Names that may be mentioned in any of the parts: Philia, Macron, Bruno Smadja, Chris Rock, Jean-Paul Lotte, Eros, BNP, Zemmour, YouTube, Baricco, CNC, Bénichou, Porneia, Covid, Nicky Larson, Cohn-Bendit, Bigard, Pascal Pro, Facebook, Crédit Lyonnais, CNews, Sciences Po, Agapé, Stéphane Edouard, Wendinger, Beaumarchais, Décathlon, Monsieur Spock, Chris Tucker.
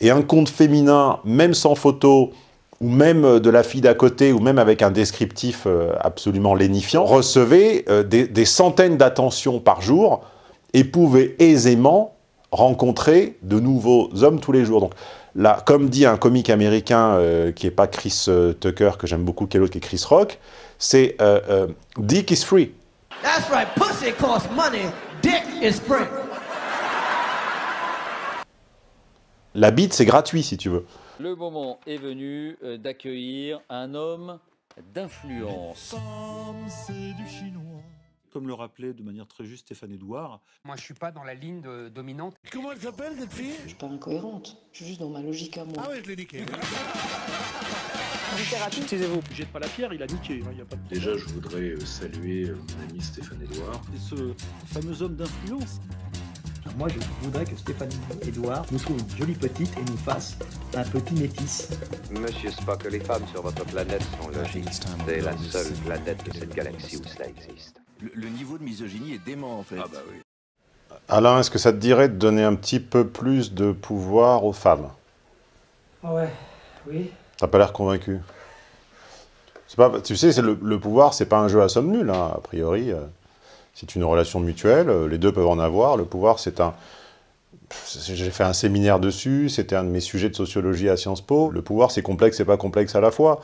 et un compte féminin, même sans photo, ou même de la fille d'à côté, ou même avec un descriptif absolument lénifiant, recevait des centaines d'attentions par jour et pouvait aisément rencontrer de nouveaux hommes tous les jours. Donc là, comme dit un comique américain qui n'est pas Chris Tucker, que j'aime beaucoup, quel autre, qui est Chris Rock, c'est Dick is free. That's right, pussy costs money, dick is free. La bite, c'est gratuit, si tu veux. Le moment est venu d'accueillir un homme d'influence. Comme le rappelait de manière très juste Stéphane Edouard. Moi, je suis pas dans la ligne dominante. Comment elle s'appelle, cette fille? Je suis pas incohérente. Je suis juste dans ma logique à moi. Ah oui, je l'ai niqué. Littérature, excusez-vous. Jette pas la pierre, il a niqué. Il y a pas de... Déjà, je voudrais saluer mon ami Stéphane Edouard. Et ce fameux homme d'influence. Moi, je voudrais que Stéphane Edouard nous trouve une jolie petite et nous fasse un petit métis. Monsieur Spock, les femmes sur votre planète sont logiques. C'est la seule planète de cette galaxie où cela existe. Le niveau de misogynie est dément, en fait. Ah bah oui. Alain, est-ce que ça te dirait de donner un petit peu plus de pouvoir aux femmes? Ouais, oui. T'as pas l'air convaincu. Pas, tu sais, le pouvoir, c'est pas un jeu à somme nulle, hein, a priori. C'est une relation mutuelle, les deux peuvent en avoir. Le pouvoir, c'est un... J'ai fait un séminaire dessus, c'était un de mes sujets de sociologie à Sciences Po. Le pouvoir, c'est complexe et pas complexe à la fois.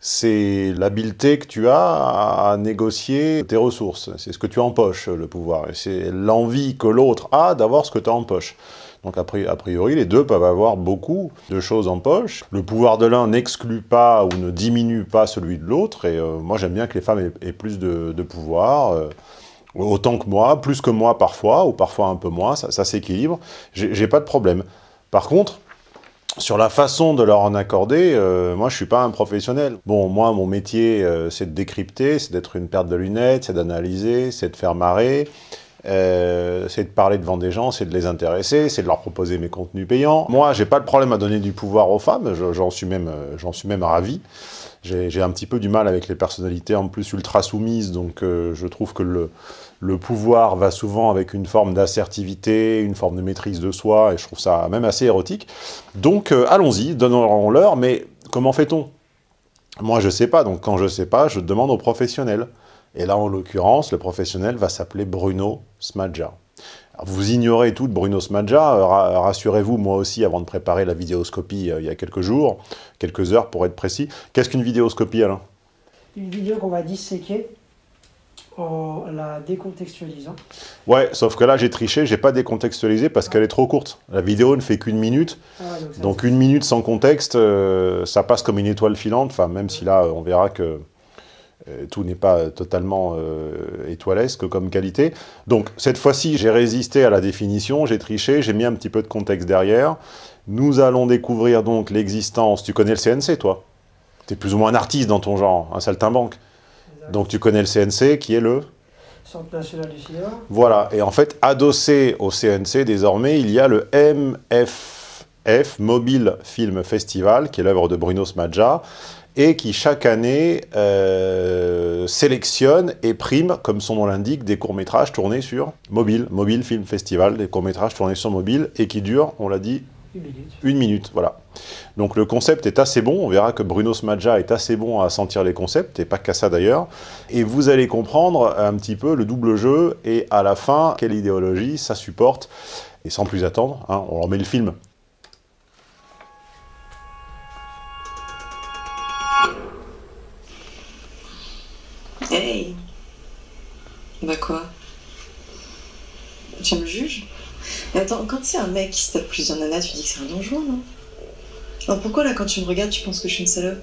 C'est l'habileté que tu as à négocier tes ressources. C'est ce que tu empoches, le pouvoir. C'est l'envie que l'autre a d'avoir ce que tu empoches. Donc, a priori, les deux peuvent avoir beaucoup de choses en poche. Le pouvoir de l'un n'exclut pas ou ne diminue pas celui de l'autre. Et moi, j'aime bien que les femmes aient plus de pouvoir... Autant que moi, plus que moi parfois, ou parfois un peu moins, ça s'équilibre, j'ai pas de problème. Par contre, sur la façon de leur en accorder, moi je suis pas un professionnel. Bon, moi mon métier c'est de décrypter, c'est d'être une paire de lunettes, c'est d'analyser, c'est de faire marrer, c'est de parler devant des gens, c'est de les intéresser, c'est de leur proposer mes contenus payants. Moi j'ai pas de problème à donner du pouvoir aux femmes, j'en suis même ravi. J'ai un petit peu du mal avec les personnalités en plus ultra soumises, donc je trouve que le pouvoir va souvent avec une forme d'assertivité, une forme de maîtrise de soi, et je trouve ça même assez érotique. Donc allons-y, donnons-leur, mais comment fait-on? Moi je sais pas, donc quand je sais pas, je demande aux professionnels. Et là en l'occurrence, le professionnel va s'appeler Bruno Smadja. Vous ignorez tout de Bruno Smadja, rassurez-vous, moi aussi, avant de préparer la vidéoscopie il y a quelques jours, quelques heures pour être précis. Qu'est-ce qu'une vidéoscopie, Alain? Une vidéo qu'on va disséquer en la décontextualisant. Ouais, sauf que là, j'ai triché, j'ai pas décontextualisé parce qu'elle est trop courte. La vidéo ne fait qu'une minute, donc une minute sans contexte, ça passe comme une étoile filante, enfin, même si là, on verra que... tout n'est pas totalement étoilesque comme qualité. Donc, cette fois-ci, j'ai résisté à la définition, j'ai triché, j'ai mis un petit peu de contexte derrière. Nous allons découvrir donc l'existence... Tu connais le CNC, toi? Tu es plus ou moins un artiste dans ton genre, un saltimbanque. Exactement. Donc, tu connais le CNC, qui est le... Centre National du Cinéma. Voilà. Et en fait, adossé au CNC, désormais, il y a le MFF, Mobile Film Festival, qui est l'œuvre de Bruno Smadja, et qui, chaque année, sélectionne et prime, comme son nom l'indique, des courts-métrages tournés sur mobile. Mobile Film Festival, des courts-métrages tournés sur mobile, et qui durent, on l'a dit, une minute, voilà. Donc le concept est assez bon, on verra que Bruno Smadja est assez bon à sentir les concepts, et pas qu'à ça d'ailleurs, et vous allez comprendre un petit peu le double jeu, et à la fin, quelle idéologie ça supporte. Et sans plus attendre, hein, on remet le film. Hey. Bah quoi? Tu me juges? Mais attends, quand c'est un mec qui se tape plusieurs nanas, tu dis que c'est un donjon, non? Alors pourquoi là, quand tu me regardes, tu penses que je suis une salope?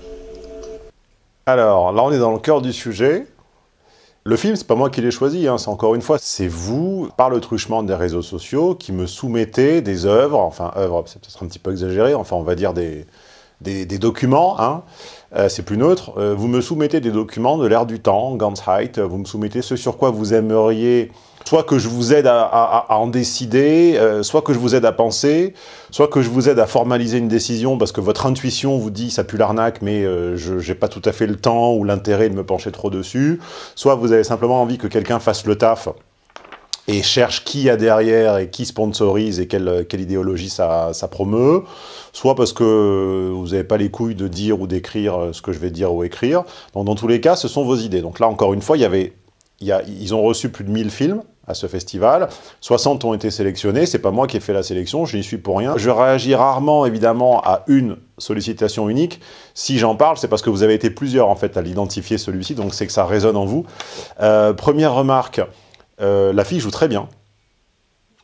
Alors, là on est dans le cœur du sujet. Le film, c'est pas moi qui l'ai choisi, hein, c'est encore une fois, c'est vous, par le truchement des réseaux sociaux, qui me soumettez des œuvres, enfin œuvres, c'est peut-être un petit peu exagéré, enfin on va dire des documents, hein, c'est plus neutre, vous me soumettez des documents de l'ère du temps, Ganzheit, vous me soumettez ce sur quoi vous aimeriez, soit que je vous aide à en décider, soit que je vous aide à penser, soit que je vous aide à formaliser une décision parce que votre intuition vous dit ça pue l'arnaque mais je n'ai pas tout à fait le temps ou l'intérêt de me pencher trop dessus, soit vous avez simplement envie que quelqu'un fasse le taf et cherche qui il y a derrière et qui sponsorise et quelle idéologie ça promeut. Soit parce que vous n'avez pas les couilles de dire ou d'écrire ce que je vais dire ou écrire. Donc, dans tous les cas, ce sont vos idées. Donc là, encore une fois, ils ont reçu plus de 1000 films à ce festival. 60 ont été sélectionnés. C'est pas moi qui ai fait la sélection, je n'y suis pour rien. Je réagis rarement, évidemment, à une sollicitation unique. Si j'en parle, c'est parce que vous avez été plusieurs, en fait, à l'identifier celui-ci. Donc, c'est que ça résonne en vous. Première remarque, la fille joue très bien.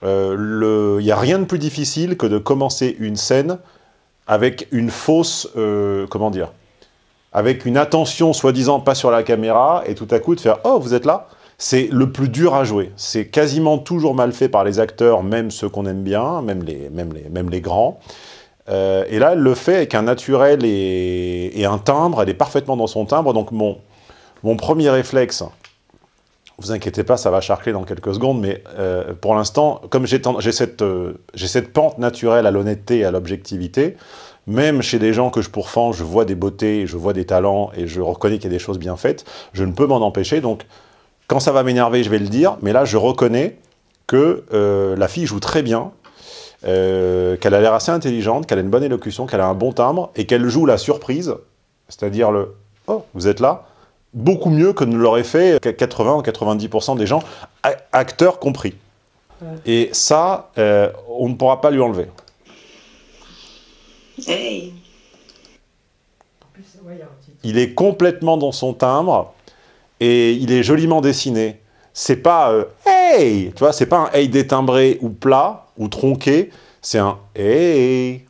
Il n'y a rien de plus difficile que de commencer une scène avec une fausse... comment dire? Avec une attention, soi-disant, pas sur la caméra, et tout à coup, de faire « Oh, vous êtes là ?» C'est le plus dur à jouer. C'est quasiment toujours mal fait par les acteurs, même ceux qu'on aime bien, même les grands. Et là, elle le fait avec un naturel et un timbre. Elle est parfaitement dans son timbre. Donc, mon premier réflexe... Vous inquiétez pas, ça va charcler dans quelques secondes, mais pour l'instant, comme j'ai cette pente naturelle à l'honnêteté et à l'objectivité, même chez des gens que je pourfends, je vois des beautés, je vois des talents, et je reconnais qu'il y a des choses bien faites, je ne peux m'en empêcher, donc quand ça va m'énerver, je vais le dire, mais là, je reconnais que la fille joue très bien, qu'elle a l'air assez intelligente, qu'elle a une bonne élocution, qu'elle a un bon timbre, et qu'elle joue la surprise, c'est-à-dire le « Oh, vous êtes là ?» beaucoup mieux que ne l'auraient fait 80 ou 90% des gens, acteurs compris. Ouais. Et ça, on ne pourra pas lui enlever. Hey. Il est complètement dans son timbre et il est joliment dessiné. C'est pas « hey », tu vois, c'est pas un « hey » détimbré ou plat ou tronqué, c'est un « hey ».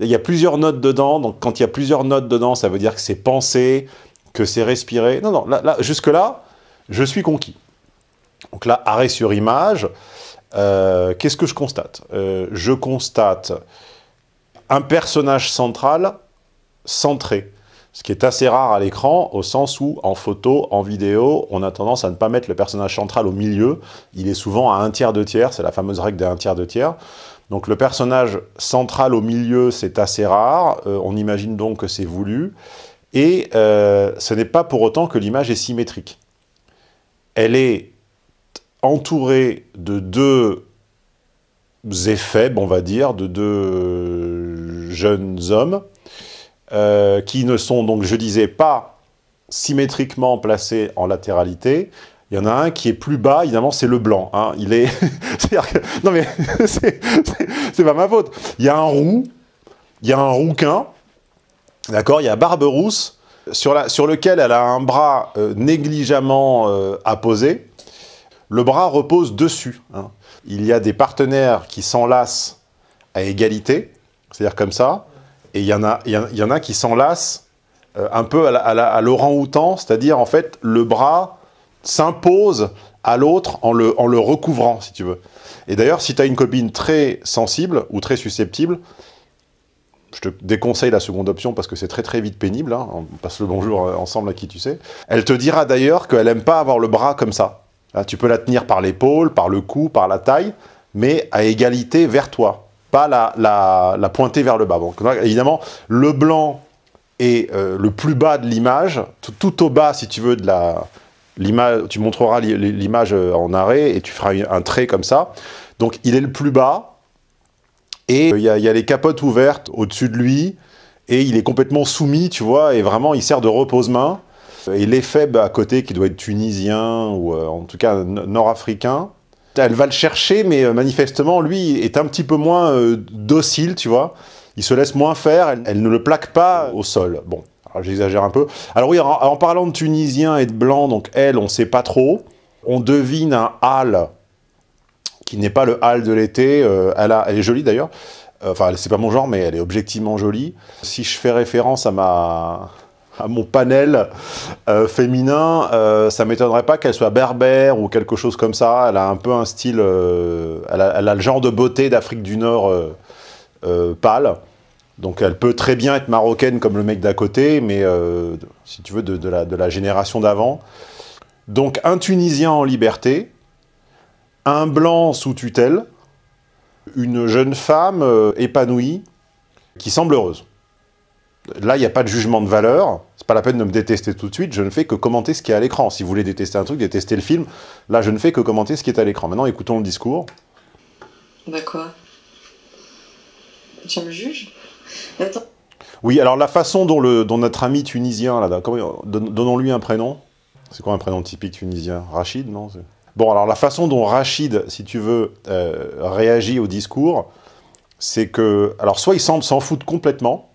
Il y a plusieurs notes dedans, donc quand il y a plusieurs notes dedans, ça veut dire que c'est pensé, que c'est respirer. Non, non, là, jusque-là, je suis conquis. Donc là, arrêt sur image. Qu'est-ce que je constate? Je constate un personnage central centré, ce qui est assez rare à l'écran, au sens où, en photo, en vidéo, on a tendance à ne pas mettre le personnage central au milieu. Il est souvent à un tiers, deux tiers. C'est la fameuse règle des un tiers, deux tiers. Donc le personnage central au milieu, c'est assez rare. On imagine donc que c'est voulu. Et ce n'est pas pour autant que l'image est symétrique. Elle est entourée de deux effets, on va dire, de deux jeunes hommes, qui ne sont donc, je disais, pas symétriquement placés en latéralité. Il y en a un qui est plus bas, évidemment, c'est le blanc. Hein. Il est... non mais, c'est pas ma faute. Il y a un roux, il y a un rouquin. D'accord, il y a Barbe Rousse, sur lequel elle a un bras négligemment apposé. Le bras repose dessus. Hein. Il y a des partenaires qui s'enlacent à égalité, c'est-à-dire comme ça, et il y en a qui s'enlacent un peu à l'orang-outan, c'est-à-dire en fait le bras s'impose à l'autre en le recouvrant, si tu veux. Et d'ailleurs, si tu as une copine très sensible ou très susceptible, je te déconseille la seconde option parce que c'est très très vite pénible, hein. On passe le bonjour ensemble à qui tu sais. Elle te dira d'ailleurs qu'elle n'aime pas avoir le bras comme ça. Là, tu peux la tenir par l'épaule, par le cou, par la taille, mais à égalité vers toi, pas la pointer vers le bas. Bon, évidemment, le blanc est le plus bas de l'image, tout au bas si tu veux de l'image, tu montreras l'image en arrêt et tu feras un trait comme ça. Donc il est le plus bas. Et il y a les capotes ouvertes au-dessus de lui, et il est complètement soumis, tu vois, et vraiment, il sert de repose-main. Et l'effet à côté, qui doit être tunisien, ou en tout cas nord-africain, elle va le chercher, mais manifestement, lui, est un petit peu moins docile, tu vois. Il se laisse moins faire, elle ne le plaque pas au sol. Bon, j'exagère un peu. Alors oui, en parlant de tunisien et de blanc, donc elle, on ne sait pas trop. On devine un hâle, qui n'est pas le hall de l'été, elle est jolie d'ailleurs, enfin c'est pas mon genre mais elle est objectivement jolie. Si je fais référence à mon panel féminin, ça m'étonnerait pas qu'elle soit berbère ou quelque chose comme ça, elle a un peu un style, elle a le genre de beauté d'Afrique du Nord pâle, donc elle peut très bien être marocaine comme le mec d'à côté, mais si tu veux de la génération d'avant. Donc un Tunisien en liberté, un blanc sous tutelle, une jeune femme épanouie qui semble heureuse. Là, il n'y a pas de jugement de valeur. Pas la peine de me détester tout de suite, je ne fais que commenter ce qui est à l'écran. Si vous voulez détester un truc, détester le film, là je ne fais que commenter ce qui est à l'écran. Maintenant écoutons le discours. Bah quoi? Tu me juges? Attends. Oui, alors la façon dont, notre ami tunisien, là, donnons-lui un prénom. C'est quoi un prénom typique tunisien? Rachid, non? Bon, alors la façon dont Rachid, si tu veux, réagit au discours, c'est que... Alors soit il semble s'en foutre complètement,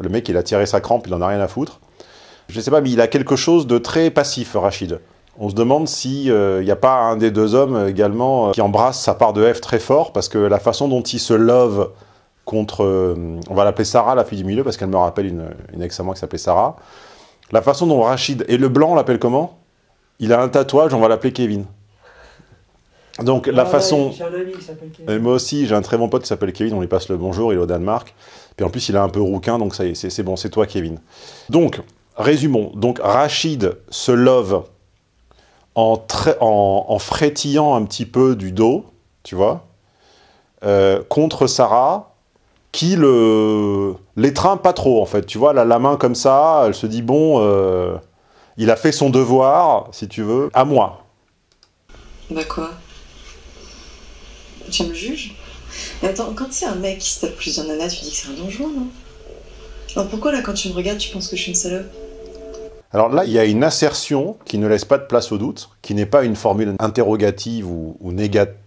le mec il a tiré sa crampe, il en a rien à foutre. Je ne sais pas, mais il a quelque chose de très passif, Rachid. On se demande s'il n'y a pas un des deux hommes également qui embrasse sa part de F très fort, parce que la façon dont il se love contre... on va l'appeler Sarah, la fille du milieu, parce qu'elle me rappelle une ex à moi qui s'appelait Sarah. La façon dont Rachid... Et le blanc, on l'appelle comment? Il a un tatouage, on va l'appeler Kevin. Donc la façon... J'ai un ami qui s'appelle Kevin. Et moi aussi, j'ai un très bon pote qui s'appelle Kevin, on lui passe le bonjour, il est au Danemark. Puis en plus, il a un peu rouquin, donc ça y est, c'est bon, c'est toi Kevin. Donc... Résumons, donc Rachid se love en frétillant un petit peu du dos, tu vois, contre Sarah, qui l'étreint pas trop, en fait. Tu vois, elle a la main comme ça, elle se dit, bon, il a fait son devoir, si tu veux, à moi. Bah quoi? Tu me juges? Mais attends, quand c'est un mec qui se tape plusieurs nanas, tu dis que c'est un donjon, non? Alors pourquoi là, quand tu me regardes, tu penses que je suis une salope? Alors là, il y a une assertion qui ne laisse pas de place au doute, qui n'est pas une formule interrogative ou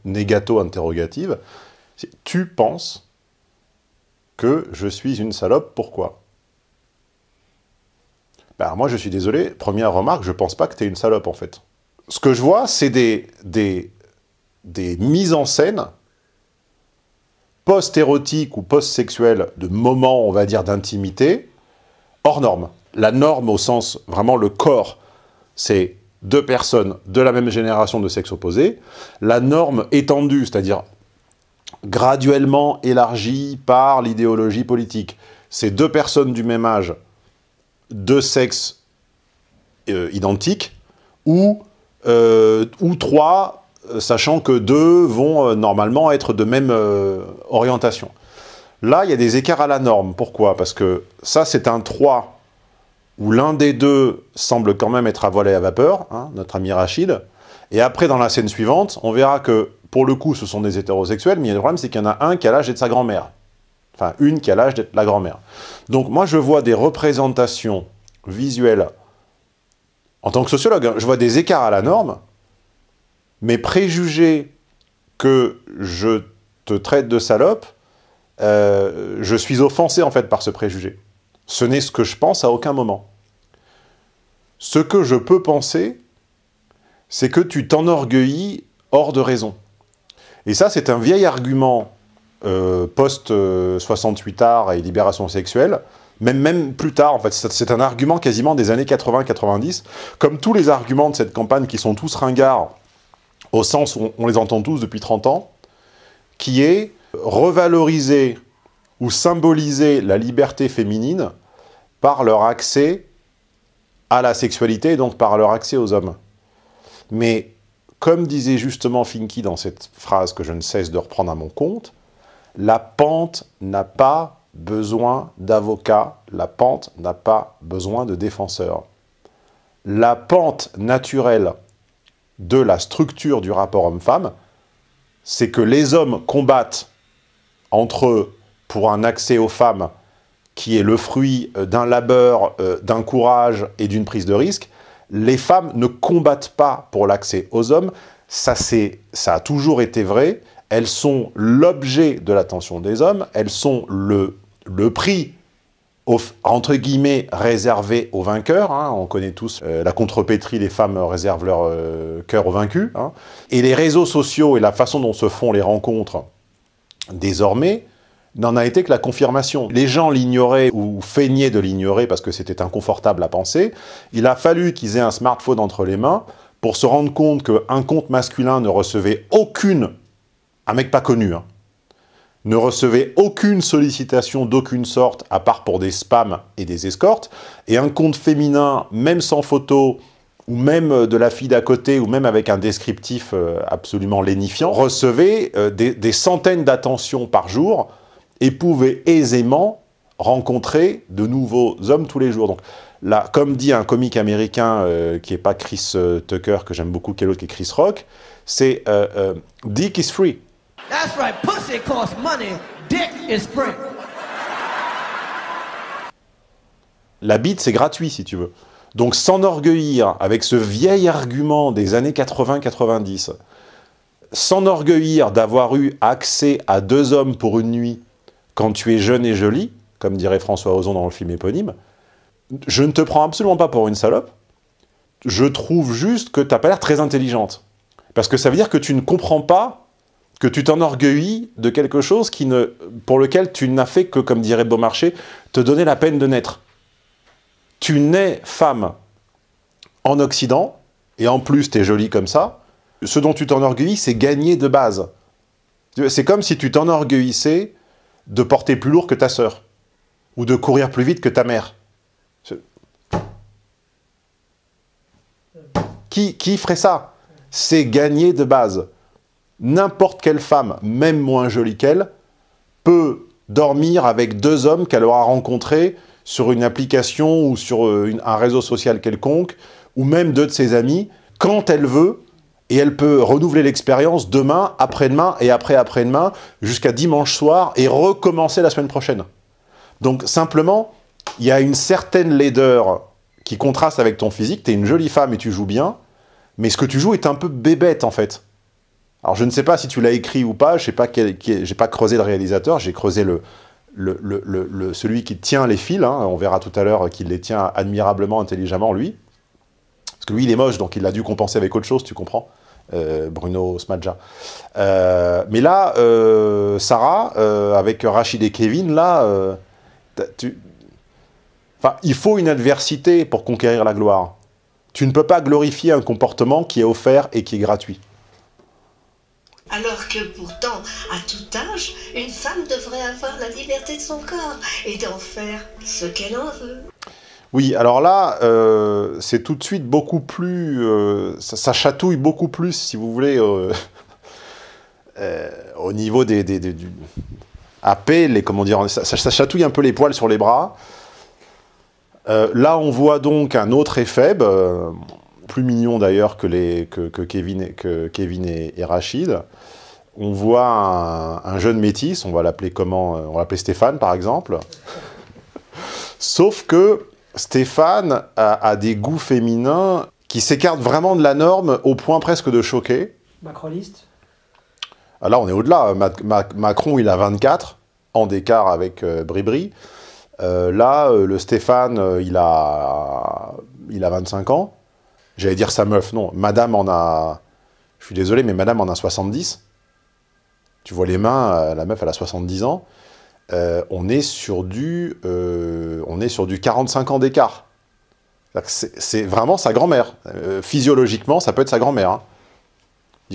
négato-interrogative. C'est « tu penses que je suis une salope, pourquoi ?» Ben, moi, je suis désolé, première remarque, je ne pense pas que tu es une salope, en fait. Ce que je vois, c'est des mises en scène post-érotique ou post-sexuel, de moment, on va dire, d'intimité, hors norme. La norme au sens, vraiment, le corps, c'est deux personnes de la même génération de sexe opposé. La norme étendue, c'est-à-dire graduellement élargie par l'idéologie politique, c'est deux personnes du même âge, deux sexes identiques, ou trois... sachant que deux vont normalement être de même orientation. Là, il y a des écarts à la norme. Pourquoi? Parce que ça, c'est un 3 où l'un des deux semble quand même être à voile et à vapeur, hein, notre ami Rachid. Et après, dans la scène suivante, on verra que, pour le coup, ce sont des hétérosexuels, mais le problème, c'est qu'il y en a un qui a l'âge d'être sa grand-mère. Enfin, une qui a l'âge d'être la grand-mère. Donc, moi, je vois des représentations visuelles, en tant que sociologue, hein, je vois des écarts à la norme. Mes préjugés que je te traite de salope, je suis offensé en fait par ce préjugé. Ce n'est ce que je pense à aucun moment. Ce que je peux penser, c'est que tu t'enorgueillis hors de raison. Et ça, c'est un vieil argument post-68art et libération sexuelle, même plus tard, en fait, c'est un argument quasiment des années 80-90, comme tous les arguments de cette campagne qui sont tous ringards, au sens où on les entend tous depuis 30 ans, qui est revaloriser ou symboliser la liberté féminine par leur accès à la sexualité, et donc par leur accès aux hommes. Mais, comme disait justement Finky dans cette phrase que je ne cesse de reprendre à mon compte, la pente n'a pas besoin d'avocat, la pente n'a pas besoin de défenseur. La pente naturelle de la structure du rapport homme-femme, c'est que les hommes combattent entre eux pour un accès aux femmes qui est le fruit d'un labeur, d'un courage et d'une prise de risque. Les femmes ne combattent pas pour l'accès aux hommes, ça a toujours été vrai, elles sont l'objet de l'attention des hommes, elles sont le prix entre guillemets, réservé aux vainqueurs. Hein. On connaît tous la contrepétrie, les femmes réservent leur cœur aux vaincus. Hein. Et les réseaux sociaux et la façon dont se font les rencontres, désormais, n'en a été que la confirmation. Les gens l'ignoraient ou feignaient de l'ignorer parce que c'était inconfortable à penser. Il a fallu qu'ils aient un smartphone entre les mains pour se rendre compte qu'un compte masculin ne recevait aucune... Un mec pas connu, hein. Ne recevait aucune sollicitation d'aucune sorte, à part pour des spams et des escortes, et un compte féminin, même sans photo, ou même de la fille d'à côté, ou même avec un descriptif absolument lénifiant, recevait des centaines d'attentions par jour, et pouvait aisément rencontrer de nouveaux hommes tous les jours. Donc Là, comme dit un comique américain qui n'est pas Chris Tucker, que j'aime beaucoup, qui est l'autre, qui est Chris Rock, c'est Dick is free. That's right, pussy costs money, dick is free. La bite, c'est gratuit, si tu veux. Donc s'enorgueillir avec ce vieil argument des années 80-90, s'enorgueillir d'avoir eu accès à deux hommes pour une nuit quand tu es jeune et jolie, comme dirait François Ozon dans le film éponyme, je ne te prends absolument pas pour une salope, je trouve juste que tu n'as pas l'air très intelligente. Parce que ça veut dire que tu ne comprends pas, que tu t'enorgueillis de quelque chose qui ne, pour lequel tu n'as fait que, comme dirait Beaumarchais, te donner la peine de naître. Tu nais femme en Occident, et en plus t'es jolie comme ça, ce dont tu t'enorgueillis, c'est gagner de base. C'est comme si tu t'enorgueillissais de porter plus lourd que ta sœur, ou de courir plus vite que ta mère. Qui ferait ça? C'est gagner de base. N'importe quelle femme, même moins jolie qu'elle, peut dormir avec deux hommes qu'elle aura rencontrés sur une application ou sur un réseau social quelconque, ou même deux de ses amis, quand elle veut, et elle peut renouveler l'expérience demain, après-demain et après-après-demain, jusqu'à dimanche soir, et recommencer la semaine prochaine. Donc simplement, il y a une certaine laideur qui contraste avec ton physique, tu es une jolie femme et tu joues bien, mais ce que tu joues est un peu bébête en fait. Alors je ne sais pas si tu l'as écrit ou pas, je n'ai pas creusé le réalisateur, j'ai creusé celui qui tient les fils, hein, on verra tout à l'heure qu'il les tient admirablement, intelligemment, lui. Parce que lui, il est moche, donc il l'a dû compenser avec autre chose, tu comprends, Bruno Smadja. Mais là, Sarah, avec Rachid et Kevin, là, enfin, il faut une adversité pour conquérir la gloire. Tu ne peux pas glorifier un comportement qui est offert et qui est gratuit. Alors que pourtant, à tout âge, une femme devrait avoir la liberté de son corps et d'en faire ce qu'elle en veut. Oui, alors là, c'est tout de suite beaucoup plus... ça chatouille beaucoup plus, si vous voulez, au niveau du AP, comment dire, ça chatouille un peu les poils sur les bras. Là, on voit donc un autre effet... plus mignon d'ailleurs que Kevin et Rachid. On voit un jeune métis, on va l'appeler comment? On va l'appeler Stéphane par exemple. Sauf que Stéphane a des goûts féminins qui s'écartent vraiment de la norme au point presque de choquer. Macroniste? Ah là on est au-delà, Macron il a 24 ans d'écart avec Bribri. Là le Stéphane il a 25 ans. J'allais dire sa meuf, non. Madame en a... Je suis désolé, mais Madame en a 70. Tu vois les mains, la meuf, elle a 70 ans. On est sur du 45 ans d'écart. C'est vraiment sa grand-mère. Physiologiquement, ça peut être sa grand-mère.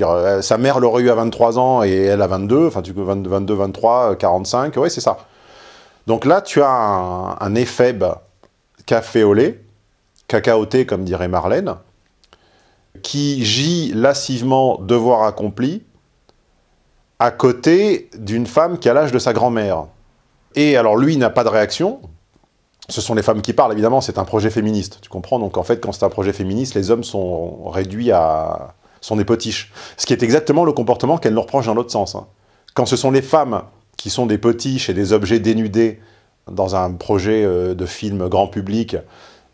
Hein. Sa mère l'aurait eu à 23 ans et elle à 22. Enfin, 22, 23, 45. Ouais, c'est ça. Donc là, tu as un effet café au lait, cacaoté, comme dirait Marlène, qui gît lascivement devoir accompli à côté d'une femme qui a l'âge de sa grand-mère. Et alors lui n'a pas de réaction, ce sont les femmes qui parlent, évidemment, c'est un projet féministe, tu comprends? Donc en fait, quand c'est un projet féministe, les hommes sont réduits à... sont des potiches. Ce qui est exactement le comportement qu'elle nous reproche dans l'autre sens. Quand ce sont les femmes qui sont des potiches et des objets dénudés dans un projet de film grand public,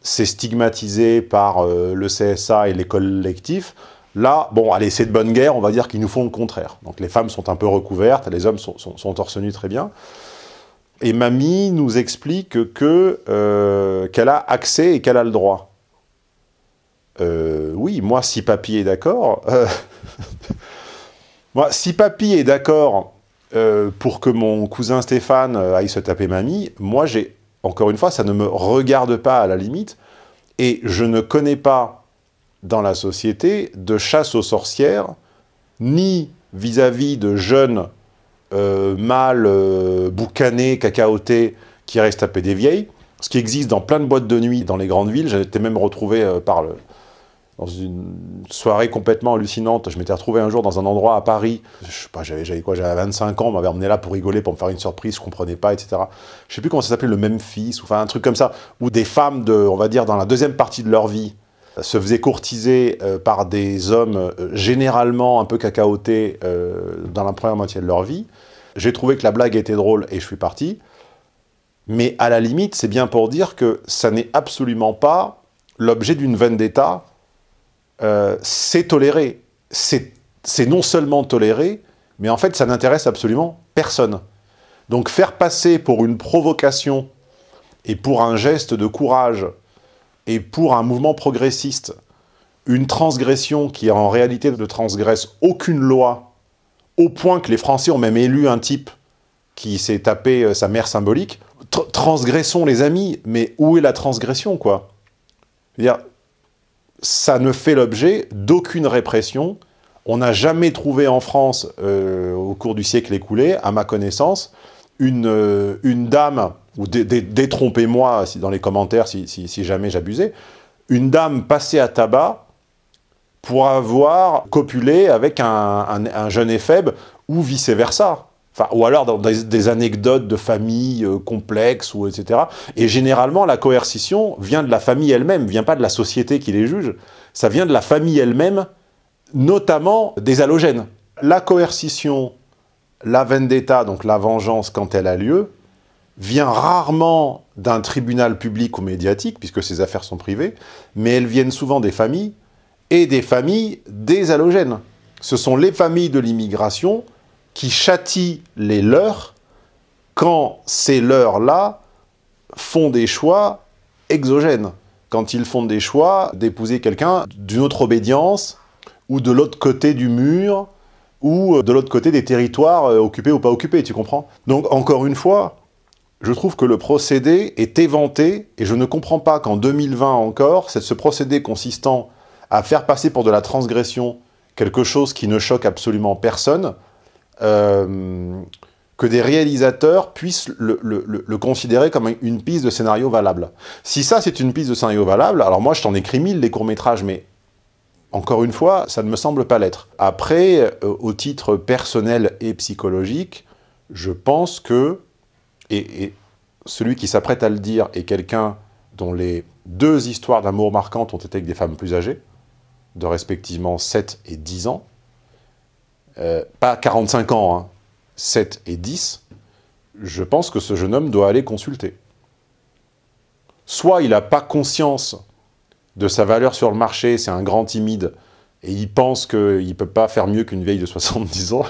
c'est stigmatisé par le CSA et les collectifs. Là, bon, allez, c'est de bonne guerre, on va dire qu'ils nous font le contraire. Donc les femmes sont un peu recouvertes, les hommes sont torse nus très bien. Et Mamie nous explique qu'elle a accès et qu'elle a le droit. Oui, moi, si Papy est d'accord... moi, si Papy est d'accord pour que mon cousin Stéphane aille se taper Mamie, moi, j'ai... Encore une fois, ça ne me regarde pas à la limite, et je ne connais pas dans la société de chasse aux sorcières, ni vis-à-vis de jeunes mâles boucanés, cacaotés, qui restent taper des vieilles, ce qui existe dans plein de boîtes de nuit dans les grandes villes. J'étais même retrouvé par dans une soirée complètement hallucinante. Je m'étais retrouvé un jour dans un endroit à Paris, je sais pas, j'avais quoi, j'avais 25 ans, on m'avait emmené là pour rigoler, pour me faire une surprise, je comprenais pas, etc. Je sais plus comment ça s'appelait, le Memphis, ou enfin un truc comme ça, où des femmes, on va dire, dans la deuxième partie de leur vie, se faisaient courtiser par des hommes généralement un peu cacaotés dans la première moitié de leur vie. J'ai trouvé que la blague était drôle et je suis parti. Mais à la limite, c'est bien pour dire que ça n'est absolument pas l'objet d'une vendetta. C'est toléré. C'est non seulement toléré, mais en fait, ça n'intéresse absolument personne. Donc faire passer pour une provocation et pour un geste de courage et pour un mouvement progressiste une transgression qui en réalité ne transgresse aucune loi, au point que les Français ont même élu un type qui s'est tapé sa mère symbolique. Transgressons les amis, mais où est la transgression, quoi? C'est-à-dire, ça ne fait l'objet d'aucune répression. On n'a jamais trouvé en France, au cours du siècle écoulé, à ma connaissance, une dame, ou détrompez-moi dans les commentaires si jamais j'abusais, une dame passée à tabac pour avoir copulé avec un jeune éphèbe, ou vice-versa. Enfin, ou alors dans des anecdotes de famille complexes, ou etc. Et généralement, la coercition vient de la famille elle-même, vient pas de la société qui les juge, ça vient de la famille elle-même, notamment des halogènes. La coercition, la vendetta, donc la vengeance quand elle a lieu, vient rarement d'un tribunal public ou médiatique, puisque ces affaires sont privées, mais elles viennent souvent des familles, et des familles des halogènes. Ce sont les familles de l'immigration qui châtient les leurs quand ces leurs-là font des choix exogènes, quand ils font des choix d'épouser quelqu'un d'une autre obédience, ou de l'autre côté du mur, ou de l'autre côté des territoires occupés ou pas occupés, tu comprends? Donc encore une fois, je trouve que le procédé est éventé, et je ne comprends pas qu'en 2020 encore, c'est ce procédé consistant à faire passer pour de la transgression quelque chose qui ne choque absolument personne, que des réalisateurs puissent le considérer comme une piste de scénario valable. Si ça, c'est une piste de scénario valable, alors moi, je t'en écris 1000, les courts-métrages, mais encore une fois, ça ne me semble pas l'être. Après, au titre personnel et psychologique, je pense que, et celui qui s'apprête à le dire est quelqu'un dont les deux histoires d'amour marquantes ont été avec des femmes plus âgées, de respectivement 7 et 10 ans, pas 45 ans, hein, 7 et 10, je pense que ce jeune homme doit aller consulter. Soit il n'a pas conscience de sa valeur sur le marché, c'est un grand timide, et il pense qu'il ne peut pas faire mieux qu'une vieille de 70 ans.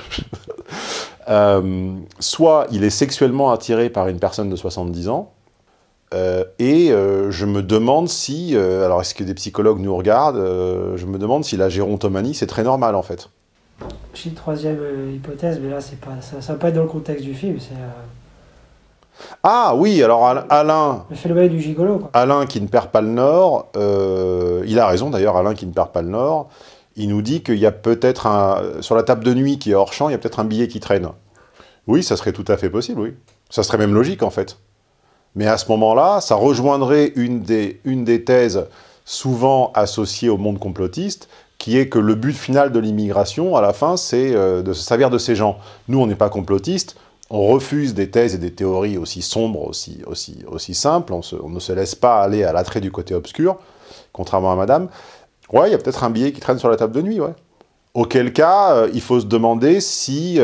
Soit il est sexuellement attiré par une personne de 70 ans, et je me demande si, alors est-ce que des psychologues nous regardent, je me demande si la gérontomanie, c'est très normal en fait. J'ai une troisième hypothèse, mais là, pas, ça va pas être dans le contexte du film. Ah oui, alors Alain... Le phénomène du gigolo, quoi. Alain qui ne perd pas le nord, il a raison d'ailleurs, Alain qui ne perd pas le nord, il nous dit qu'il y a peut-être un... Sur la table de nuit qui est hors champ, il y a peut-être un billet qui traîne. Oui, ça serait tout à fait possible, oui. Ça serait même logique, en fait. Mais à ce moment-là, ça rejoindrait une des thèses souvent associées au monde complotiste, qui est que le but final de l'immigration, à la fin, c'est de se servir de ces gens. Nous, on n'est pas complotistes, on refuse des thèses et des théories aussi sombres, aussi simples, on ne se laisse pas aller à l'attrait du côté obscur, contrairement à madame. Ouais, il y a peut-être un billet qui traîne sur la table de nuit, ouais. Auquel cas, il faut se demander si,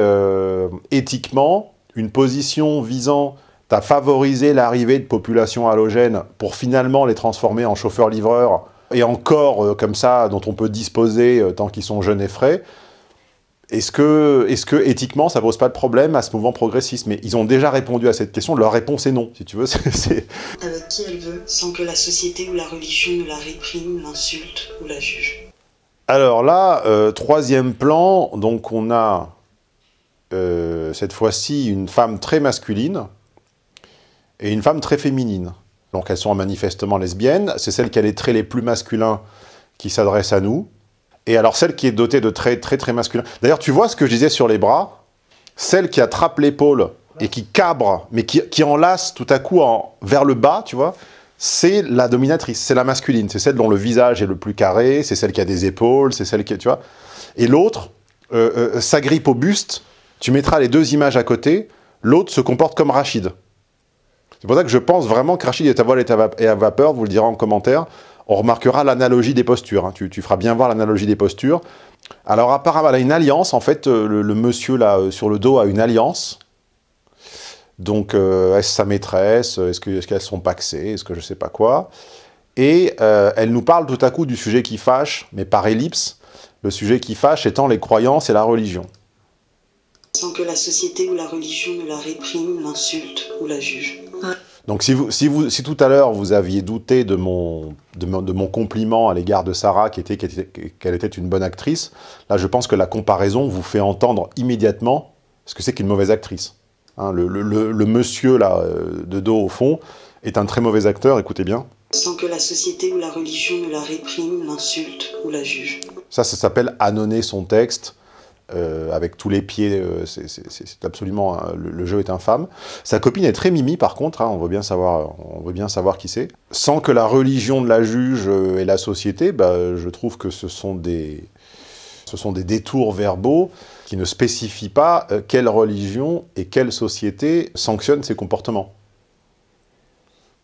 éthiquement, une position visant à favoriser l'arrivée de populations halogènes pour finalement les transformer en chauffeurs-livreurs, et encore comme ça, dont on peut disposer tant qu'ils sont jeunes et frais, est-ce que éthiquement, ça ne pose pas de problème à ce mouvement progressiste? Mais ils ont déjà répondu à cette question, leur réponse est non, si tu veux. Avec qui elle veut, sans que la société ou la religion ne la réprime, l'insulte ou la juge. Alors là, troisième plan, donc on a cette fois-ci une femme très masculine et une femme très féminine. Donc elles sont manifestement lesbiennes, c'est celle qui a les traits les plus masculins qui s'adresse à nous. Et alors celle qui est dotée de traits très masculins. D'ailleurs, tu vois ce que je disais sur les bras? Celle qui attrape l'épaule et qui cabre, mais qui enlace tout à coup vers le bas, tu vois? c'est la dominatrice, c'est la masculine, c'est celle dont le visage est le plus carré, c'est celle qui a des épaules, c'est celle qui, tu vois. Et l'autre s'agrippe au buste, tu mettras les deux images à côté, l'autre se comporte comme Rachid. C'est pour ça que je pense vraiment que Rachid est à voile et à vapeur, vous le direz en commentaire, on remarquera l'analogie des postures, hein. Tu feras bien voir l'analogie des postures. Alors apparemment, elle a une alliance, en fait, le monsieur là sur le dos a une alliance. Donc, est-ce sa maîtresse? Est-ce qu'elles sont paxées? Est-ce que je sais pas quoi? Et elle nous parle tout à coup du sujet qui fâche, mais par ellipse, le sujet qui fâche étant les croyances et la religion. Sans que la société ou la religion ne la réprime, l'insulte ou la juge. Donc si tout à l'heure vous aviez douté de mon compliment à l'égard de Sarah, qu'elle était une bonne actrice, là je pense que la comparaison vous fait entendre immédiatement ce que c'est qu'une mauvaise actrice. Hein, le monsieur là, de dos au fond, est un très mauvais acteur, écoutez bien. Sans que la société ou la religion ne la réprime, l'insulte ou la juge. Ça s'appelle annoncer son texte. Avec tous les pieds, c'est absolument... Hein, le jeu est infâme. Sa copine est très mimi, par contre, hein, on veut bien savoir qui c'est. Sans que la religion de la juge et la société, bah, je trouve que ce sont des détours verbaux qui ne spécifient pas quelle religion et quelle société sanctionne ces comportements.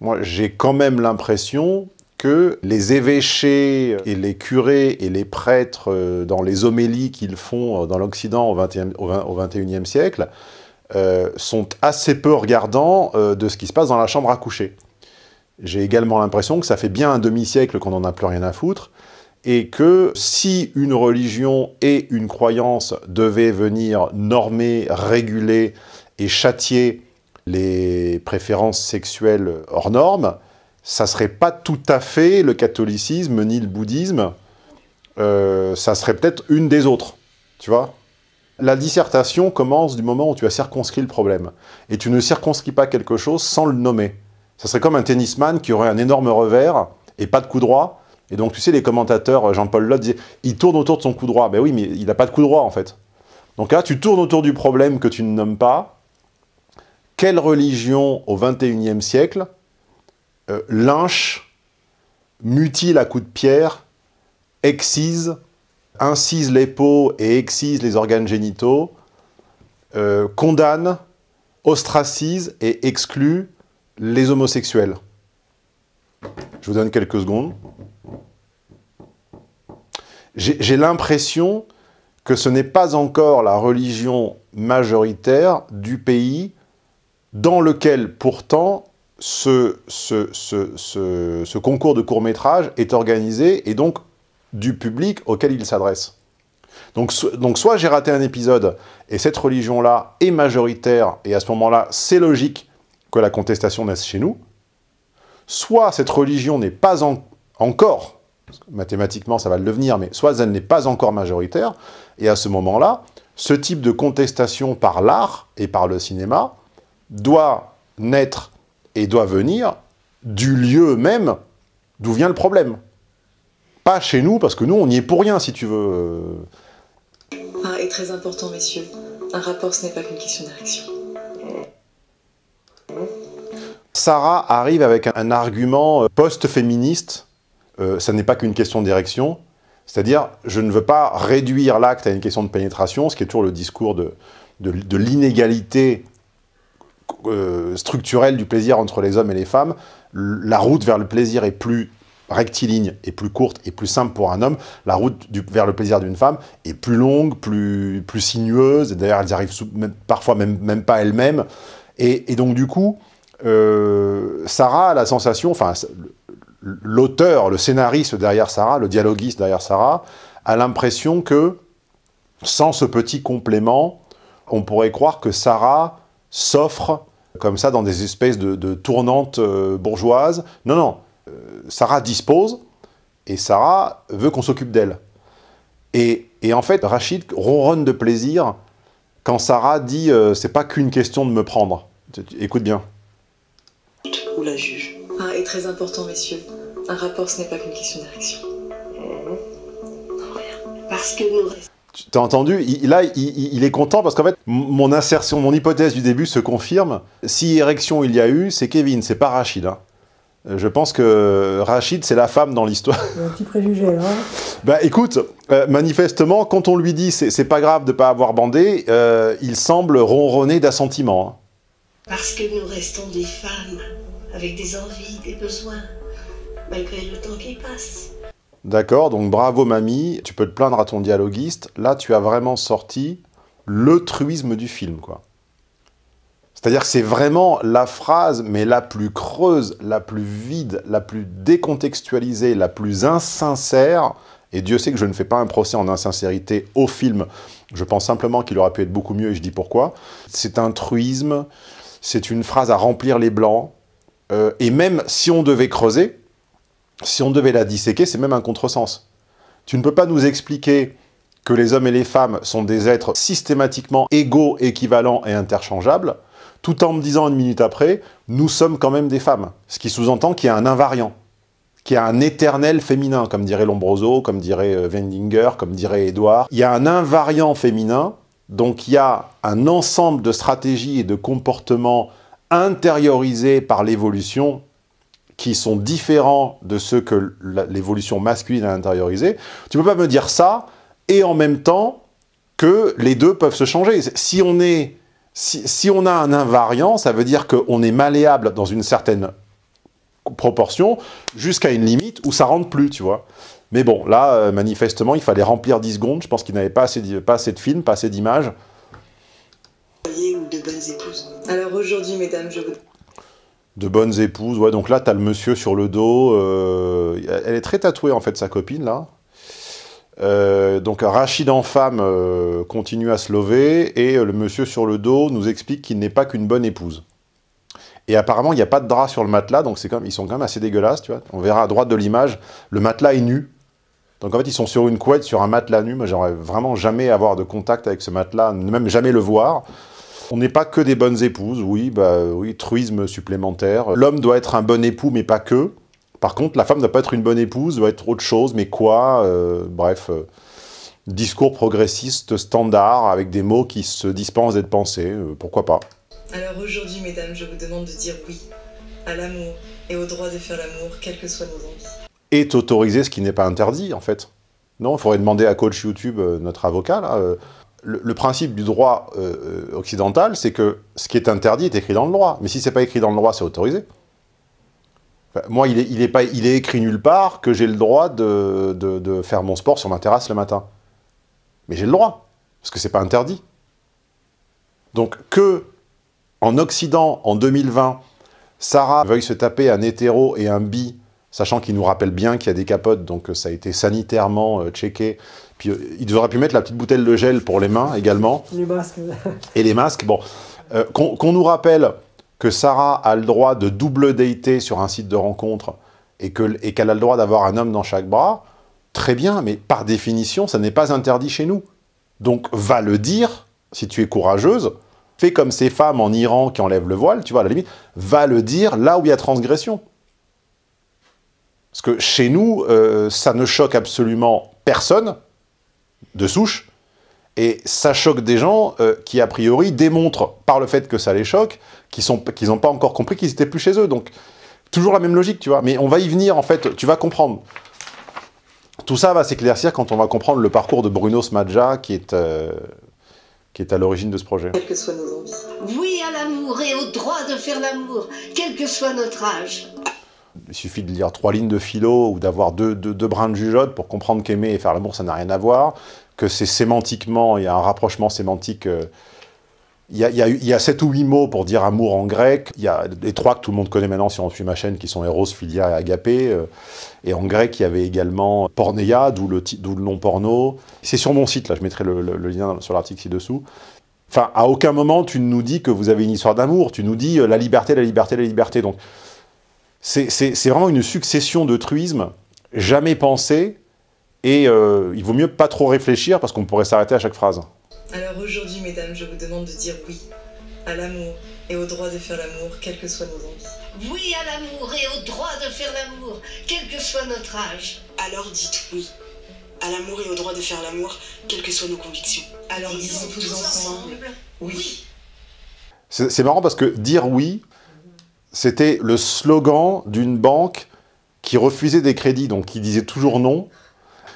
Moi, j'ai quand même l'impression que les évêchés et les curés et les prêtres, dans les homélies qu'ils font dans l'Occident au XXIe siècle, sont assez peu regardants de ce qui se passe dans la chambre à coucher. J'ai également l'impression que ça fait bien un demi-siècle qu'on n'en a plus rien à foutre, et que si une religion et une croyance devaient venir normer, réguler et châtier les préférences sexuelles hors normes, ça serait pas tout à fait le catholicisme ni le bouddhisme, ça serait peut-être une des autres, tu vois. La dissertation commence du moment où tu as circonscrit le problème, et tu ne circonscris pas quelque chose sans le nommer. Ça serait comme un tennisman qui aurait un énorme revers et pas de coup droit. Et donc, tu sais, les commentateurs, Jean-Paul Lotte, disaient « il tourne autour de son coup droit ». Ben oui, mais il n'a pas de coup droit, en fait. Donc là, tu tournes autour du problème que tu ne nommes pas. Quelle religion, au XXIe siècle, lynche, mutile à coups de pierre, excise, incise les peaux et excise les organes génitaux, condamne, ostracise et exclut les homosexuels? Je vous donne quelques secondes. J'ai l'impression que ce n'est pas encore la religion majoritaire du pays dans lequel, pourtant, ce concours de court-métrage est organisé et donc du public auquel il s'adresse. Donc soit j'ai raté un épisode et cette religion-là est majoritaire et à ce moment-là, c'est logique que la contestation naisse chez nous, soit cette religion n'est pas encore... mathématiquement ça va le devenir, mais soit elle n'est pas encore majoritaire, et à ce moment-là, ce type de contestation par l'art et par le cinéma doit naître et doit venir du lieu même d'où vient le problème. Pas chez nous, parce que nous, on n'y est pour rien, si tu veux. Ah, et très important, messieurs, un rapport, ce n'est pas qu'une question d'érection. Sarah arrive avec un argument post-féministe. Ça n'est pas qu'une question d'érection, c'est-à-dire je ne veux pas réduire l'acte à une question de pénétration, ce qui est toujours le discours de l'inégalité structurelle du plaisir entre les hommes et les femmes. La route vers le plaisir est plus rectiligne, est plus courte, est plus simple pour un homme. La route vers le plaisir d'une femme est plus longue, plus sinueuse, et d'ailleurs elles arrivent parfois même pas elles-mêmes. Et donc du coup, Sarah a la sensation, enfin... L'auteur, le scénariste derrière Sarah, le dialoguiste derrière Sarah, a l'impression que, sans ce petit complément, on pourrait croire que Sarah s'offre, comme ça, dans des espèces de tournantes bourgeoises. Non, non, Sarah dispose, et Sarah veut qu'on s'occupe d'elle. Et en fait, Rachid ronronne de plaisir quand Sarah dit « c'est pas qu'une question de me prendre ». Écoute bien. Ou la juge. Ah, et très important, messieurs, un rapport, ce n'est pas qu'une question d'érection. Non, rien. Parce que nous... T'as entendu? Là, il est content parce qu'en fait, mon insertion, mon hypothèse du début se confirme. Si érection il y a eu, c'est Kevin, c'est pas Rachid. Hein. Je pense que Rachid, c'est la femme dans l'histoire. Un petit préjugé, là. Ben, écoute, manifestement, quand on lui dit c'est pas grave de ne pas avoir bandé, il semble ronronner d'assentiment. Parce que nous restons des femmes, avec des envies, des besoins, malgré le temps qui passe. D'accord, donc bravo mamie, tu peux te plaindre à ton dialoguiste. Là, tu as vraiment sorti le truisme du film, quoi. C'est-à-dire que c'est vraiment la phrase, mais la plus creuse, la plus vide, la plus décontextualisée, la plus insincère. Et Dieu sait que je ne fais pas un procès en insincérité au film. Je pense simplement qu'il aurait pu être beaucoup mieux, et je dis pourquoi. C'est un truisme, c'est une phrase à remplir les blancs. Et même si on devait creuser, si on devait la disséquer, c'est même un contresens. Tu ne peux pas nous expliquer que les hommes et les femmes sont des êtres systématiquement égaux, équivalents et interchangeables, tout en me disant une minute après, nous sommes quand même des femmes. Ce qui sous-entend qu'il y a un invariant, qu'il y a un éternel féminin, comme dirait Lombroso, comme dirait Wendinger, comme dirait Edouard. Il y a un invariant féminin, donc il y a un ensemble de stratégies et de comportements intériorisés par l'évolution qui sont différents de ceux que l'évolution masculine a intériorisés. Tu ne peux pas me dire ça et en même temps que les deux peuvent se changer. Si on a un invariant, ça veut dire qu'on est malléable dans une certaine proportion jusqu'à une limite où ça rentre plus, tu vois. Mais bon, là, manifestement, il fallait remplir 10 secondes. Je pense qu'il n'avait pas assez de films, pas assez d'images. De bonnes épouses. Alors aujourd'hui, mesdames, je vous... De bonnes épouses, ouais. Donc là, t'as le monsieur sur le dos. Elle est très tatouée, en fait, sa copine, là. Donc Rachid en femme continue à se lever et le monsieur sur le dos nous explique qu'il n'est pas qu'une bonne épouse. Et apparemment, il n'y a pas de drap sur le matelas, donc ils sont quand même assez dégueulasses, tu vois. On verra à droite de l'image, le matelas est nu. Donc en fait, ils sont sur une couette, sur un matelas nu. Moi, j'aimerais vraiment jamais avoir de contact avec ce matelas, même jamais le voir. On n'est pas que des bonnes épouses, oui, bah oui, truisme supplémentaire. L'homme doit être un bon époux, mais pas que. Par contre, la femme ne doit pas être une bonne épouse, doit être autre chose, mais quoi bref, discours progressiste standard, avec des mots qui se dispensent d'être pensés, pourquoi pas. Alors aujourd'hui, mesdames, je vous demande de dire oui à l'amour et au droit de faire l'amour, quelles que soient nos envies. Est autorisé ce qui n'est pas interdit, en fait. Non, il faudrait demander à Coach YouTube, notre avocat, là. Le principe du droit occidental, c'est que ce qui est interdit est écrit dans le droit. Mais si c'est pas écrit dans le droit, c'est autorisé. Moi, il est écrit nulle part que j'ai le droit de faire mon sport sur ma terrasse le matin. Mais j'ai le droit, parce que c'est pas interdit. Donc que, en Occident, en 2020, Sarah veuille se taper un hétéro et un bi, sachant qu'il nous rappelle bien qu'il y a des capotes, donc ça a été sanitairement checké. Puis ils auraient pu mettre la petite bouteille de gel pour les mains également. Les masques. Et les masques, bon. Qu'on nous rappelle... que Sarah a le droit de double dater sur un site de rencontre et qu'elle a le droit d'avoir un homme dans chaque bras, très bien, mais par définition, ça n'est pas interdit chez nous. Donc va le dire, si tu es courageuse, fais comme ces femmes en Iran qui enlèvent le voile, tu vois, à la limite, va le dire là où il y a transgression. Parce que chez nous, ça ne choque absolument personne de souche, et ça choque des gens qui, a priori, démontrent, par le fait que ça les choque, qu'ils n'ont pas encore compris qu'ils n'étaient plus chez eux. Donc, toujours la même logique, tu vois. Mais on va y venir, en fait, tu vas comprendre. Tout ça va s'éclaircir quand on va comprendre le parcours de Bruno Smadja, qui est à l'origine de ce projet. Quelles que soient nos envies. Oui à l'amour et au droit de faire l'amour, quel que soit notre âge. Il suffit de lire 3 lignes de philo ou d'avoir deux brins de jugeote pour comprendre qu'aimer et faire l'amour, ça n'a rien à voir. Que c'est sémantiquement, il y a un rapprochement sémantique. Il y a 7 ou 8 mots pour dire amour en grec. Il y a les 3 que tout le monde connaît maintenant si on suit ma chaîne, qui sont Eros, Philia et Agapé. Et en grec, il y avait également Porneia, d'où le nom porno. C'est sur mon site, là, je mettrai le lien sur l'article ci-dessous. Enfin, à aucun moment, tu ne nous dis que vous avez une histoire d'amour. Tu nous dis la liberté, la liberté, la liberté. Donc, c'est vraiment une succession de truismes jamais pensés. Et il vaut mieux pas trop réfléchir, parce qu'on pourrait s'arrêter à chaque phrase. Alors aujourd'hui, mesdames, je vous demande de dire oui à l'amour et au droit de faire l'amour, quelles que soient nos envies. Oui à l'amour et au droit de faire l'amour, quel que soit notre âge. Alors dites oui à l'amour et au droit de faire l'amour, quelles que soient nos convictions. Alors disons tous ensemble, oui. C'est marrant parce que dire oui, C'était le slogan d'une banque qui refusait des crédits, donc qui disait toujours non.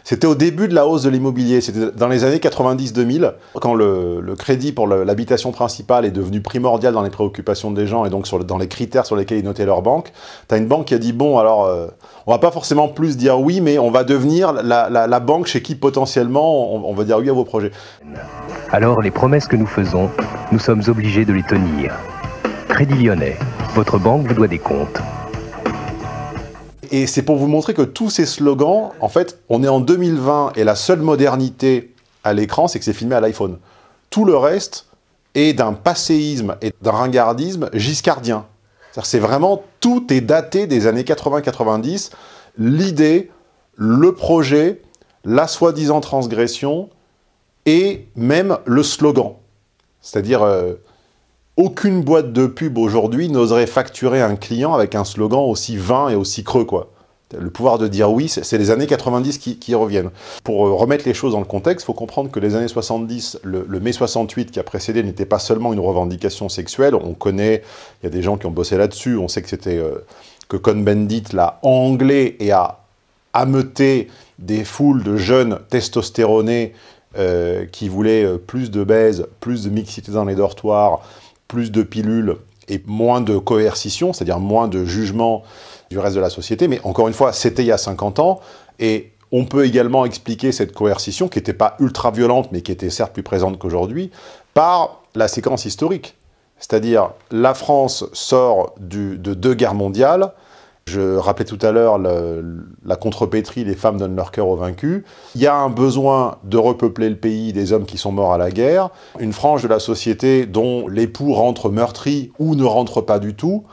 C'était au début de la hausse de l'immobilier, c'était dans les années 90-2000, quand le crédit pour l'habitation principale est devenu primordial dans les préoccupations des gens et donc dans les critères sur lesquels ils notaient leur banque. Tu as une banque qui a dit, bon, alors, on va pas forcément plus dire oui, mais on va devenir la banque chez qui potentiellement on va dire oui à vos projets. Alors, les promesses que nous faisons, nous sommes obligés de les tenir. Crédit Lyonnais, votre banque vous doit des comptes. Et c'est pour vous montrer que tous ces slogans, en fait, on est en 2020 et la seule modernité à l'écran, c'est que c'est filmé à l'iPhone. Tout le reste est d'un passéisme et d'un ringardisme giscardien. C'est vraiment, tout est daté des années 80-90. L'idée, le projet, la soi-disant transgression et même le slogan. C'est-à-dire, aucune boîte de pub aujourd'hui n'oserait facturer un client avec un slogan aussi vain et aussi creux, quoi. Le pouvoir de dire oui, c'est les années 90 qui reviennent. Pour remettre les choses dans le contexte, il faut comprendre que les années 70, le mai 68 qui a précédé n'était pas seulement une revendication sexuelle. On connaît, il y a des gens qui ont bossé là-dessus, on sait que c'était que Cohn-Bendit l'a anglais et a ameuté des foules de jeunes testostéronés qui voulaient plus de baises, plus de mixité dans les dortoirs, plus de pilules et moins de coercition, c'est-à-dire moins de jugement du reste de la société. Mais encore une fois, c'était il y a 50 ans, et on peut également expliquer cette coercition, qui n'était pas ultra violente, mais qui était certes plus présente qu'aujourd'hui, par la séquence historique. C'est-à-dire, la France sort de deux guerres mondiales. Je rappelais tout à l'heure la contrepétrie, les femmes donnent leur cœur aux vaincus. Il y a un besoin de repeupler le pays des hommes qui sont morts à la guerre. Une frange de la société dont l'époux rentre meurtri ou ne rentre pas du tout.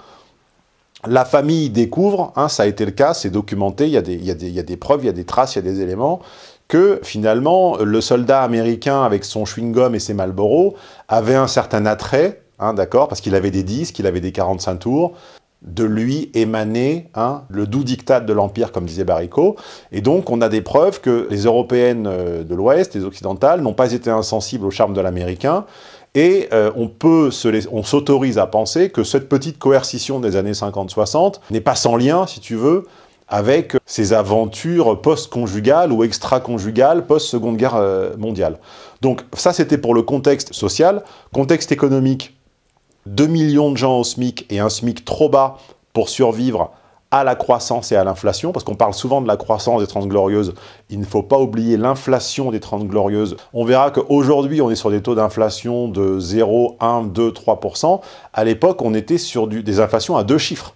La famille découvre, hein, ça a été le cas, c'est documenté, il y a des preuves, il y a des traces, il y a des éléments, que finalement le soldat américain avec son chewing-gum et ses Marlboro avait un certain attrait, hein, d'accord, parce qu'il avait des disques, il avait des 45 tours. De lui émanait, hein, le doux diktat de l'Empire, comme disait Baricco. Et donc, on a des preuves que les Européennes de l'Ouest, les Occidentales, n'ont pas été insensibles au charme de l'Américain. Et on s'autorise à penser que cette petite coercition des années 50-60 n'est pas sans lien, si tu veux, avec ces aventures post-conjugales ou extra-conjugales post-Seconde Guerre mondiale. Donc, ça, c'était pour le contexte social. Contexte économique, 2 millions de gens au SMIC et un SMIC trop bas pour survivre à la croissance et à l'inflation, parce qu'on parle souvent de la croissance des 30 glorieuses, il ne faut pas oublier l'inflation des 30 glorieuses. On verra qu'aujourd'hui, on est sur des taux d'inflation de 0, 1, 2, 3%. À l'époque, on était sur des inflations à 2 chiffres.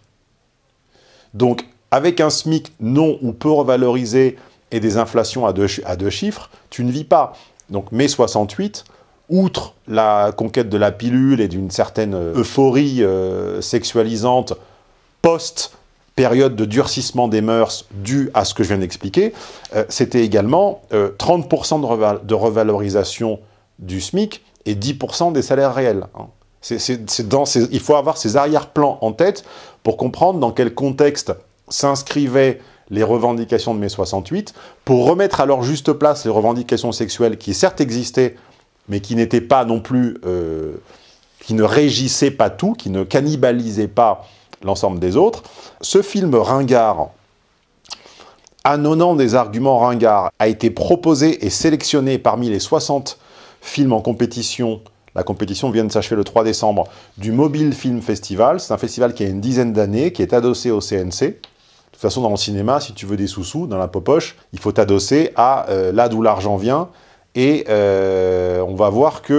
Donc, avec un SMIC non ou peu revalorisé et des inflations à deux chiffres, tu ne vis pas. Donc, mai 68... Outre la conquête de la pilule et d'une certaine euphorie sexualisante post-période de durcissement des mœurs due à ce que je viens d'expliquer, c'était également 30% de revalorisation du SMIC et 10% des salaires réels. Hein. Il faut avoir ces arrière-plans en tête pour comprendre dans quel contexte s'inscrivaient les revendications de mai 68, pour remettre à leur juste place les revendications sexuelles qui certes existaient, mais qui n'était pas non plus, qui ne régissait pas tout, qui ne cannibalisait pas l'ensemble des autres. Ce film ringard, annonnant des arguments ringards, a été proposé et sélectionné parmi les 60 films en compétition. La compétition vient de s'achever le 3 décembre du Mobile Film Festival. C'est un festival qui a une dizaine d'années, qui est adossé au CNC. De toute façon, dans le cinéma, si tu veux des sous-sous dans la popoche, il faut t'adosser à là d'où l'argent vient. Et on va voir qu'il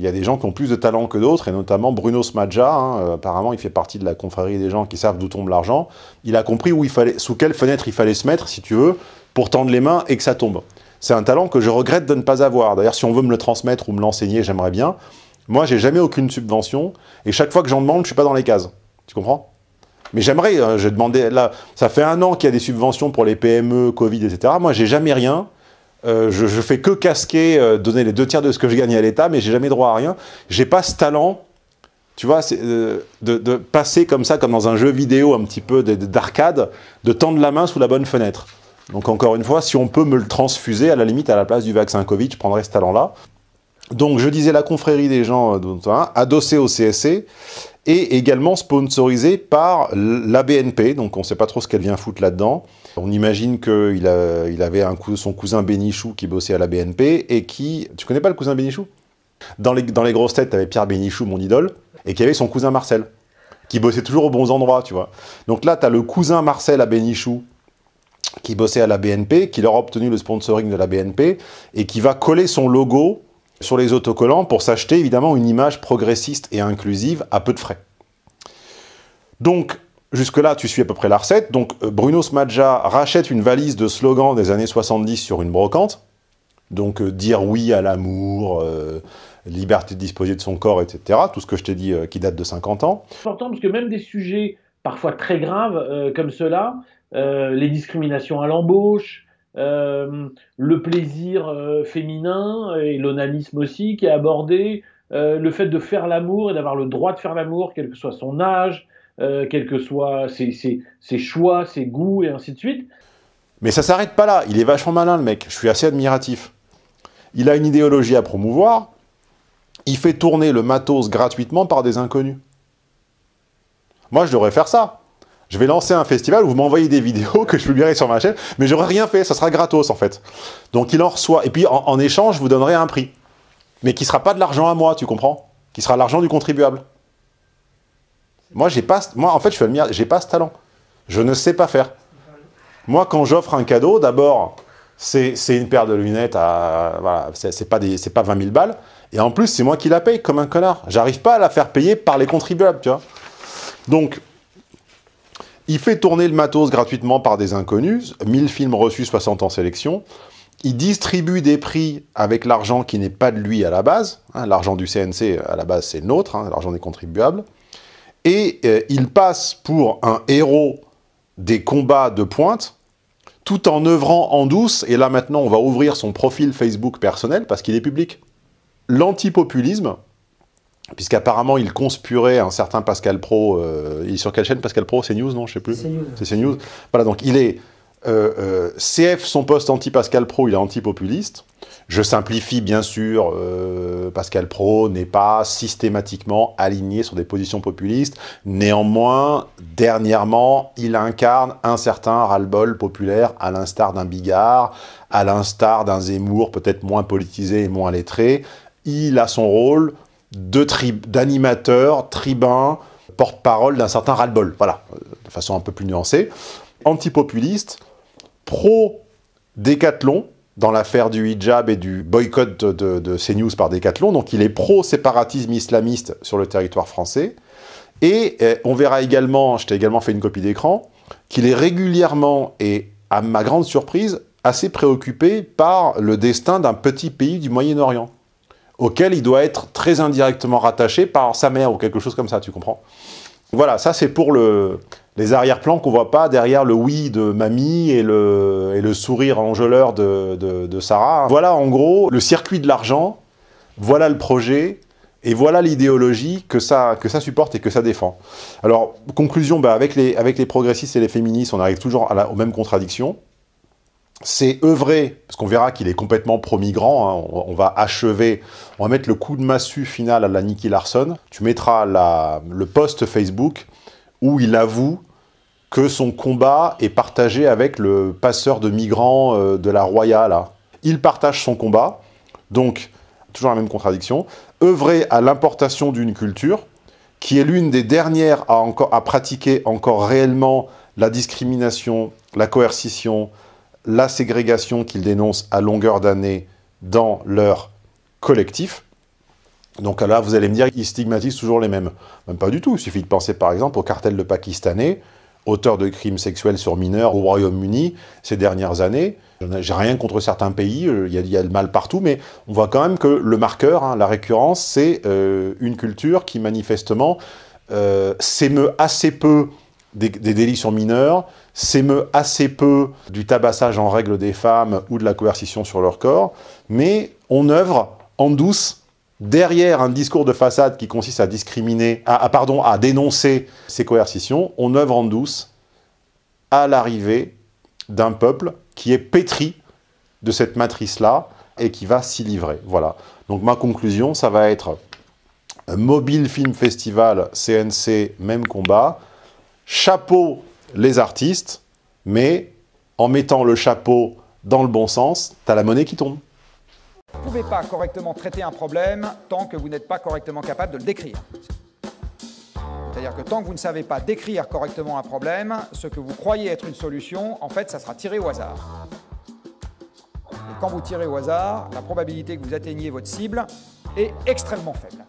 y a des gens qui ont plus de talent que d'autres, et notamment Bruno Smadja, hein, apparemment il fait partie de la confrérie des gens qui savent d'où tombe l'argent. Il a compris où il fallait, sous quelle fenêtre il fallait se mettre, si tu veux, pour tendre les mains et que ça tombe. C'est un talent que je regrette de ne pas avoir. D'ailleurs, si on veut me le transmettre ou me l'enseigner, j'aimerais bien. Moi, j'ai jamais aucune subvention, et chaque fois que j'en demande, je suis pas dans les cases. Tu comprends ? Mais j'aimerais, j'ai demandé, là, ça fait 1 an qu'il y a des subventions pour les PME, Covid, etc. Moi, j'ai jamais rien. Je fais que casquer, donner les 2 tiers de ce que je gagne à l'État, mais j'ai jamais droit à rien. J'ai pas ce talent, tu vois, de passer comme ça, comme dans un jeu vidéo un petit peu d'arcade, de tendre la main sous la bonne fenêtre. Donc encore une fois, si on peut me le transfuser, à la limite, à la place du vaccin Covid, je prendrais ce talent-là. Donc je disais la confrérie des gens adossée au CSC, et également sponsorisé par la BNP, donc on ne sait pas trop ce qu'elle vient foutre là-dedans. On imagine qu'il avait son cousin Bénichou qui bossait à la BNP et qui... Tu connais pas le cousin Bénichou? Dans les grosses têtes, tu avais Pierre Bénichou, mon idole, et qui avait son cousin Marcel, qui bossait toujours aux bons endroits, tu vois. Donc là, tu as le cousin Marcel à Bénichou, qui bossait à la BNP, qui leur a obtenu le sponsoring de la BNP, et qui va coller son logo sur les autocollants pour s'acheter évidemment une image progressiste et inclusive à peu de frais. Donc, jusque-là, tu suis à peu près la recette. Donc, Bruno Smadja rachète une valise de slogans des années 70 sur une brocante. Donc, dire oui à l'amour, liberté de disposer de son corps, etc. Tout ce que je t'ai dit qui date de 50 ans. C'est important parce que même des sujets parfois très graves comme ceux-là, les discriminations à l'embauche, le plaisir féminin et l'onanisme aussi qui est abordé, le fait de faire l'amour et d'avoir le droit de faire l'amour, quel que soit son âge, quel que soit ses choix, ses goûts et ainsi de suite. Mais ça s'arrête pas là, il est vachement malin le mec, je suis assez admiratif. Il a une idéologie à promouvoir, il fait tourner le matos gratuitement par des inconnus. Moi je devrais faire ça. Je vais lancer un festival où vous m'envoyez des vidéos que je publierai sur ma chaîne, mais j'aurais rien fait, ça sera gratos en fait. Donc il en reçoit, et puis en échange, je vous donnerai un prix. Mais qui ne sera pas de l'argent à moi, tu comprends? Qui sera l'argent du contribuable. Moi en fait, je suis admiratif, j'ai pas ce talent. Je ne sais pas faire. Moi, quand j'offre un cadeau, d'abord, c'est une paire de lunettes à... Voilà, c'est pas 20 000 balles. Et en plus, c'est moi qui la paye, comme un connard. J'arrive pas à la faire payer par les contribuables, tu vois. Donc... il fait tourner le matos gratuitement par des inconnus, 1000 films reçus, 60 en sélection. Il distribue des prix avec l'argent qui n'est pas de lui à la base. Hein, l'argent du CNC, à la base, c'est le nôtre, hein, l'argent des contribuables. Et il passe pour un héros des combats de pointe, tout en œuvrant en douce. Et là, maintenant, on va ouvrir son profil Facebook personnel, parce qu'il est public. L'antipopulisme, puisqu'apparemment, il conspirait un certain Pascal Pro. Il est sur quelle chaîne Pascal Pro? CNews, non? Je sais plus. C'est CNews. Voilà, donc il est... CF, son poste anti-Pascal Pro, il est anti-populiste. Je simplifie, bien sûr, Pascal Pro n'est pas systématiquement aligné sur des positions populistes. Néanmoins, dernièrement, il incarne un certain ras-le-bol populaire, à l'instar d'un Bigard, à l'instar d'un Zemmour, peut-être moins politisé et moins lettré. Il a son rôle... d'animateur, tribun, porte-parole d'un certain ras-le-bol. Voilà, de façon un peu plus nuancée. Antipopuliste, pro-Décathlon, dans l'affaire du hijab et du boycott de CNews par Décathlon. Donc il est pro-séparatisme islamiste sur le territoire français. Et on verra également, je t'ai également fait une copie d'écran, qu'il est régulièrement, et à ma grande surprise, assez préoccupé par le destin d'un petit pays du Moyen-Orient, auquel il doit être très indirectement rattaché par sa mère ou quelque chose comme ça, tu comprends? Voilà, ça c'est pour les arrière-plans qu'on voit pas derrière le oui de mamie et le sourire enjôleur de Sarah. Voilà en gros le circuit de l'argent, voilà le projet, et voilà l'idéologie que ça supporte et que ça défend. Alors, conclusion, bah, avec les progressistes et les féministes, on arrive toujours aux mêmes contradictions. C'est œuvrer, parce qu'on verra qu'il est complètement pro-migrant, hein, on va achever, on va mettre le coup de massue final à la Nicky Larson. Tu mettras le post Facebook où il avoue que son combat est partagé avec le passeur de migrants de la Roya, là. Il partage son combat, donc toujours la même contradiction. Œuvrer à l'importation d'une culture, qui est l'une des dernières à pratiquer encore réellement la discrimination, la coercition, la ségrégation qu'ils dénoncent à longueur d'année dans leur collectif. Donc là, vous allez me dire qu'ils stigmatisent toujours les mêmes. Même pas du tout. Il suffit de penser par exemple au cartel de Pakistanais, auteur de crimes sexuels sur mineurs au Royaume-Uni ces dernières années. J'ai rien contre certains pays, il y a le mal partout, mais on voit quand même que le marqueur, hein, la récurrence, c'est une culture qui manifestement s'émeut assez peu des délits sur mineurs, s'émeut assez peu du tabassage en règle des femmes ou de la coercition sur leur corps, mais on œuvre en douce derrière un discours de façade qui consiste à discriminer, à dénoncer ces coercitions, on œuvre en douce à l'arrivée d'un peuple qui est pétri de cette matrice-là et qui va s'y livrer. Voilà. Donc ma conclusion, ça va être Mobile Film Festival, CNC, même combat. Chapeau les artistes, mais en mettant le chapeau dans le bon sens, t'as la monnaie qui tombe. Vous ne pouvez pas correctement traiter un problème tant que vous n'êtes pas correctement capable de le décrire. C'est-à-dire que tant que vous ne savez pas décrire correctement un problème, ce que vous croyez être une solution, en fait, ça sera tiré au hasard. Et quand vous tirez au hasard, la probabilité que vous atteigniez votre cible est extrêmement faible.